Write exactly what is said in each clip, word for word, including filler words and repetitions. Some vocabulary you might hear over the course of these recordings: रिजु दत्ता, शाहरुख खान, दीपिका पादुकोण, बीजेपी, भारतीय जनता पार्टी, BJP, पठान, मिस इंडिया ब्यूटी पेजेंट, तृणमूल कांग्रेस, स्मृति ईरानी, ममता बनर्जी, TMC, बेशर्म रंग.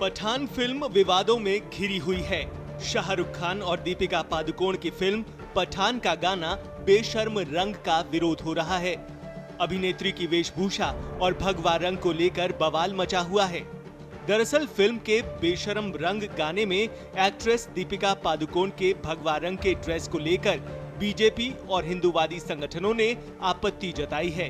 पठान film विवादों में घिरी हुई है। शाहरुख खान और दीपिका पादुकोण की फिल्म पठान का गाना बेशर्म रंग का विरोध हो रहा है। अभिनेत्री की वेशभूषा और भगवा रंग को लेकर बवाल मचा हुआ है। दरअसल फिल्म के बेशर्म रंग गाने में एक्ट्रेस दीपिका पादुकोण के भगवा रंग के ड्रेस को लेकर बीजेपी और हिंदूवादी संगठनों ने आपत्ति जताई है।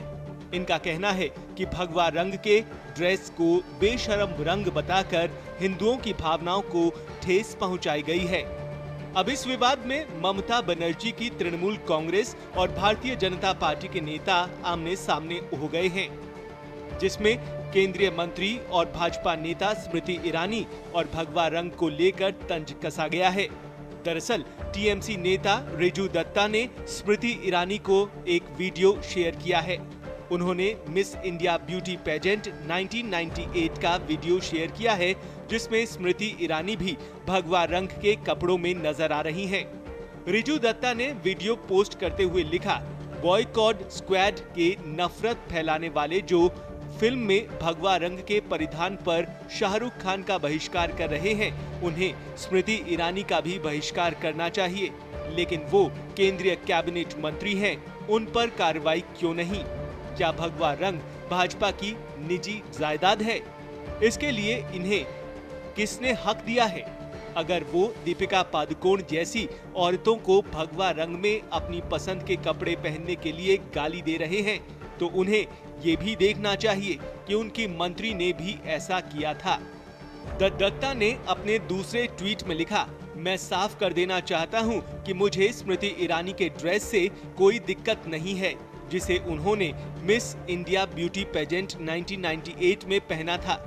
इनका कहना है कि भगवा रंग के ड्रेस को बेशर्म रंग बताकर हिंदुओं की भावनाओं को ठेस पहुंचाई गई है। अब इस विवाद में ममता बनर्जी की तृणमूल कांग्रेस और भारतीय जनता पार्टी के नेता आमने सामने हो गए हैं, जिसमें केंद्रीय मंत्री और भाजपा नेता स्मृति ईरानी और भगवा रंग को लेकर तंज कसा गया है। दरअसल टीएमसी नेता रिजु दत्ता ने स्मृति ईरानी को एक वीडियो शेयर किया है। उन्होंने मिस इंडिया ब्यूटी पेजेंट nineteen ninety eight का वीडियो शेयर किया है, जिसमें स्मृति ईरानी भी भगवा रंग के कपड़ों में नजर आ रही हैं। रिजु दत्ता ने वीडियो पोस्ट करते हुए लिखा, बॉयकॉट स्क्वाड के नफरत फैलाने वाले जो फिल्म में भगवा रंग के परिधान पर शाहरुख खान का बहिष्कार कर रहे हैं, उन्हें स्मृति ईरानी का भी बहिष्कार करना चाहिए, लेकिन वो केंद्रीय कैबिनेट मंत्री हैं, उन पर कार्रवाई क्यों नहीं? क्या भगवा रंग भाजपा की निजी जायदाद है? इसके लिए इन्हें किसने हक दिया है? अगर वो दीपिका पादुकोण जैसी औरतों को भगवा रंग में अपनी पसंद के कपड़े पहनने के लिए गाली दे रहे हैं, तो उन्हें ये भी देखना चाहिए कि उनकी मंत्री ने भी ऐसा किया था। दत्ता ने अपने दूसरे ट्वीट में लिखा, मैं साफ कर देना चाहता हूँ कि मुझे स्मृति ईरानी के ड्रेस से कोई दिक्कत नहीं है, जिसे उन्होंने मिस इंडिया ब्यूटी पेजेंट nineteen ninety eight में पहना था।